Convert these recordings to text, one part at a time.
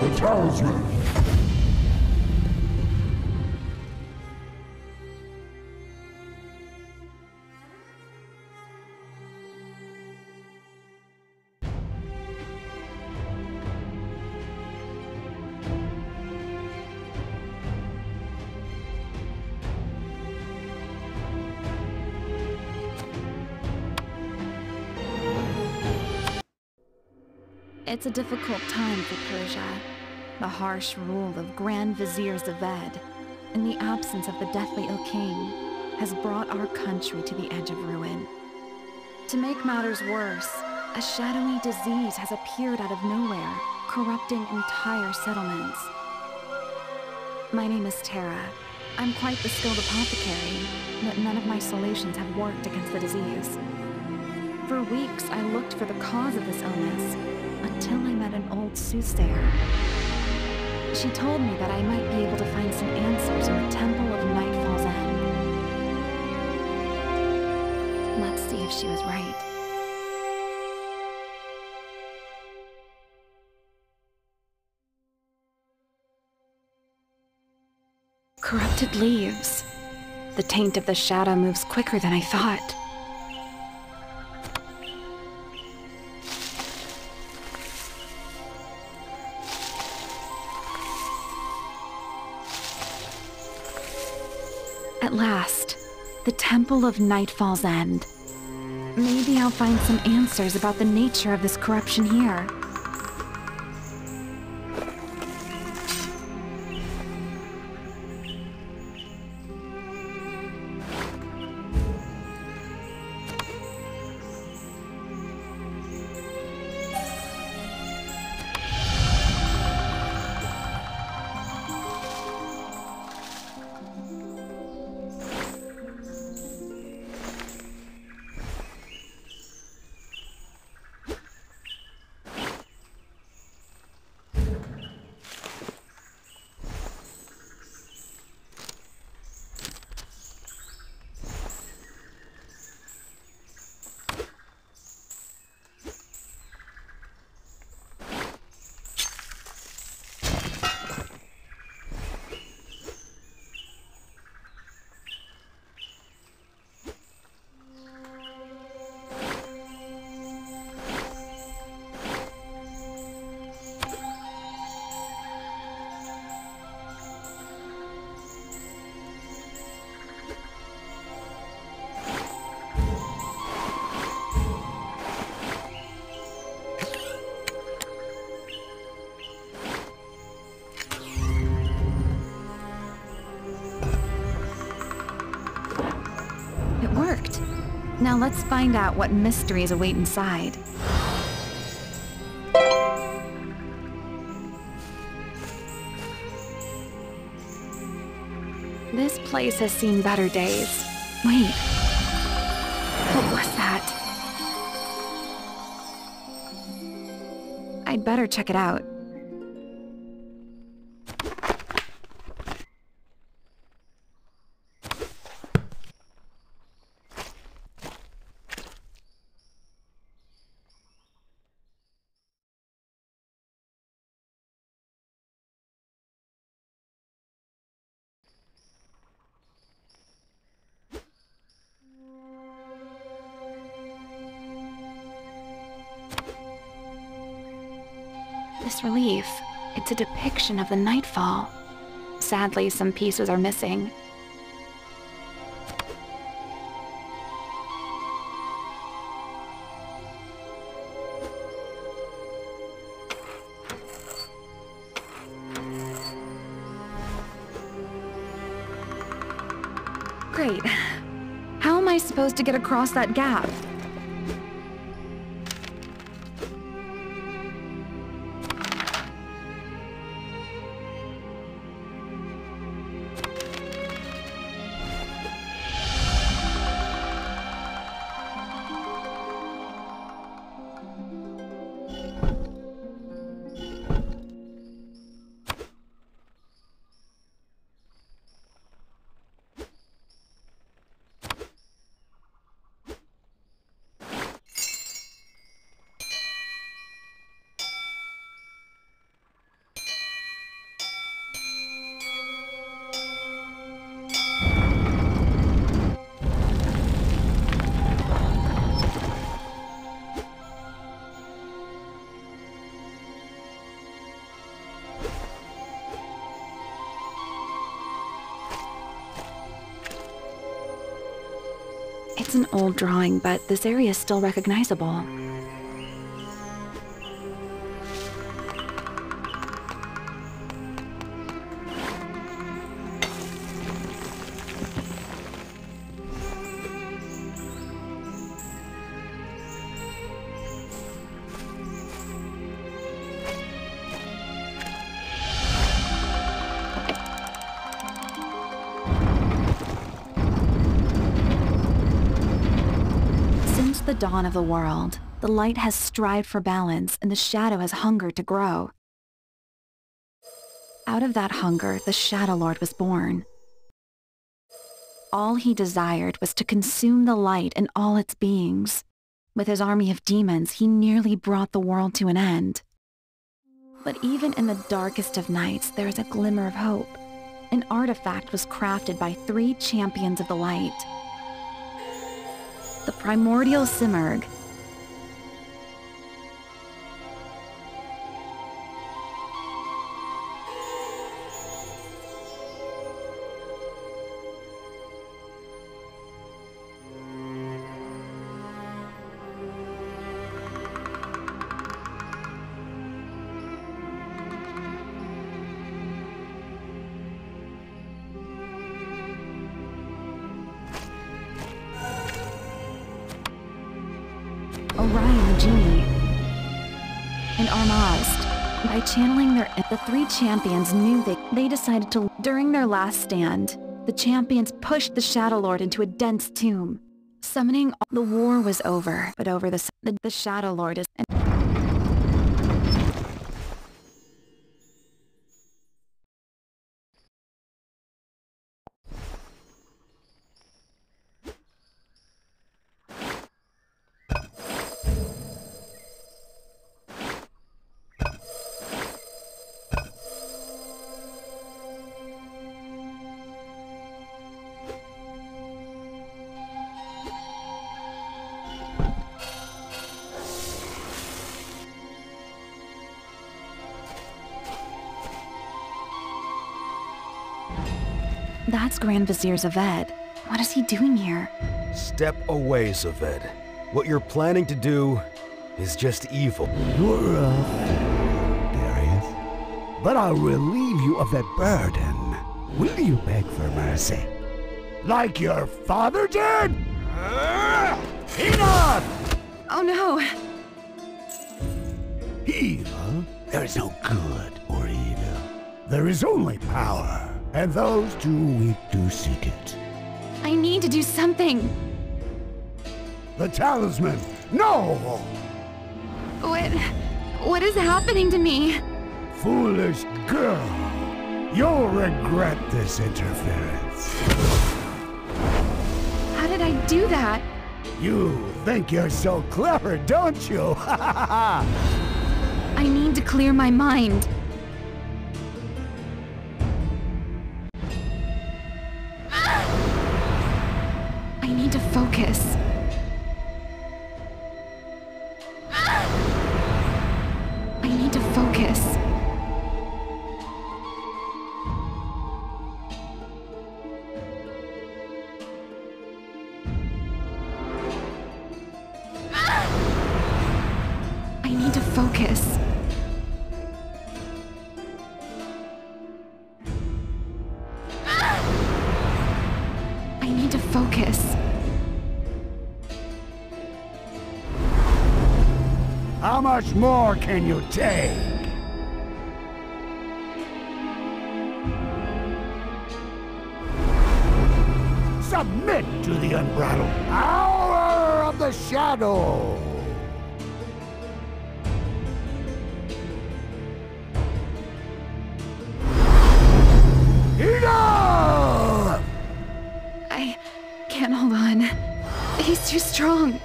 the townsmen. It's a difficult time for Persia. The harsh rule of Grand Vizier Zaved, in the absence of the deathly ill king, has brought our country to the edge of ruin. To make matters worse, a shadowy disease has appeared out of nowhere, corrupting entire settlements. My name is Tara. I'm quite the skilled apothecary, but none of my solutions have worked against the disease. For weeks, I looked for the cause of this illness, until I met an old soothsayer. She told me that I might be able to find some answers in the Temple of Nightfall's end. Let's see if she was right. Corrupted leaves. The taint of the shadow moves quicker than I thought. At last, the Temple of Nightfall's end. Maybe I'll find some answers about the nature of this corruption here. Now let's find out what mysteries await inside. This place has seen better days. Wait, what was that? I'd better check it out. This relief, it's a depiction of the nightfall. Sadly, some pieces are missing. Great. How am I supposed to get across that gap? It's an old drawing, but this area is still recognizable. Dawn of the world, the light has strived for balance and the shadow has hungered to grow. Out of that hunger, the Shadow Lord was born. All he desired was to consume the light and all its beings. With his army of demons, he nearly brought the world to an end. But even in the darkest of nights, there is a glimmer of hope. An artifact was crafted by three champions of the light. The Primordial Simurgh, channeling their... The three champions knew they decided to... During their last stand, the champions pushed the Shadow Lord into a dense tomb, summoning... The war was over, but over the Shadow Lord is... That's Grand Vizier Zaved. What is he doing here? Step away, Zaved. What you're planning to do is just evil. You're Darius. But I'll relieve you of that burden. Will you beg for mercy? Like your father did? Enough! Oh no. Evil? There is no good or evil. There is only power. And those too weak to seek it. I need to do something. The talisman! No! What is happening to me? Foolish girl! You'll regret this interference. How did I do that? You think you're so clever, don't you? I need to clear my mind. Focus. I need to focus. I need to focus. I need to focus. How much more can you take? Submit to the unbridled power of the shadow! Enough! I can't hold on. He's too strong.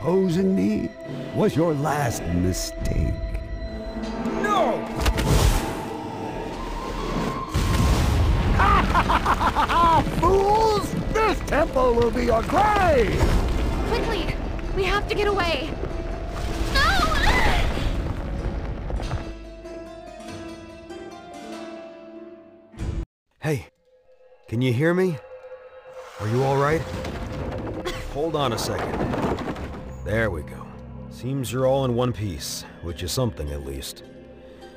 Opposing me was your last mistake. No! Fools! This temple will be your grave! Quickly! We have to get away! No! Hey, can you hear me? Are you all right? Hold on a second. There we go. Seems you're all in one piece, which is something at least.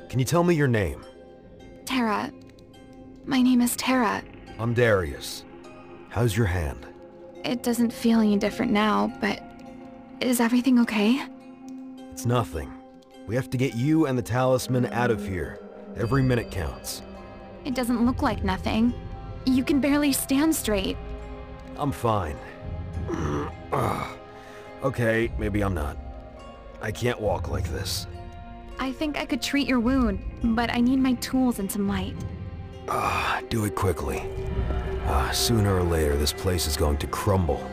Can you tell me your name? Tara. My name is Tara. I'm Darius. How's your hand? It doesn't feel any different now, but... is everything okay? It's nothing. We have to get you and the talisman out of here. Every minute counts. It doesn't look like nothing. You can barely stand straight. I'm fine. Okay, maybe I'm not. I can't walk like this. I think I could treat your wound, but I need my tools and some light. Do it quickly. Sooner or later, this place is going to crumble.